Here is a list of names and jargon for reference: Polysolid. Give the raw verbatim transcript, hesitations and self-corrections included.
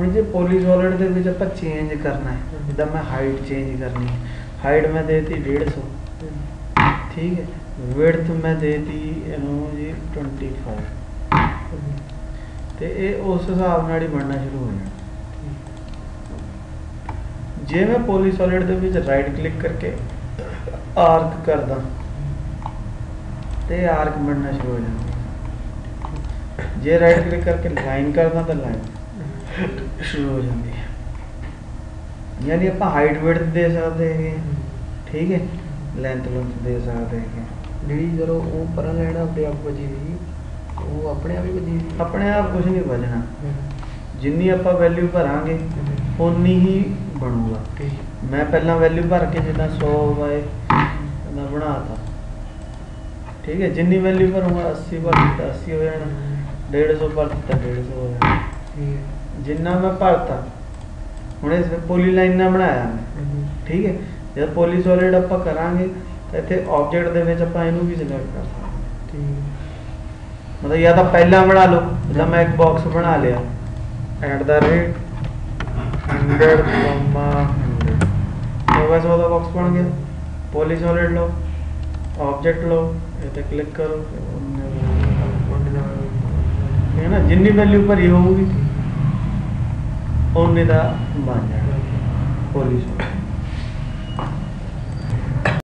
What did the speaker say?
मुझे पॉलीसॉलिड के भी आप चेंज करना है, जिदा मैं हाइट चेंज करनी है, हाइट मैं देती डेढ़ सौ ठीक है, विड्थ मैं देती जी ट्वेंटी फाइव तो ये उस हिसाब नाल ही बनना शुरू हो जाए। जे मैं पॉलीसॉलिड के विच राइट क्लिक करके आर्क कर दा तो आर्क बनना शुरू हो जाता, जे राइट क्लिक करके लाइन कर दा तो लाइन शुरू हो जाती है। यानी आप हाइट वेट दे सकते हैं ठीक है, लेंथ लुंथ दे सकते हैं जी। जो वो पर लाइन अपने आप बजी थी वो अपने आप ही बजी, अपने आप कुछ नहीं बजना, जिनी आप वैल्यू भरांगे उन्नी ही बनूगा। मैं पहला वैल्यू भर के जिदा सौ बाय बनाता ठीक है, जिनी वैल्यू भरूंगा अस्सी भरती तो अस्सी हो जाना, डेढ़ सौ भरती तो डेढ़ सौ हो जाना, जिन्ना मैं भरता। हूँ इस पोली लाइन ना बनाया मैं ठीक है, जब पॉलीसॉलिड आप करांगे तो इतने ऑब्जेक्ट के भी सिलेक्ट कर सकते मतलब या तो पहला बना लो, जब मैं एक बॉक्स बना लिया at the rate hundred comma hundred तो वैसे वो बॉक्स बन गया। पॉलीसॉलिड लो, ऑब्जेक्ट लो, इतने क्लिक करो है ना, जिन्नी वैल्यू भरी होगी उन्नी का बन जाएगा पॉलीसॉलिड।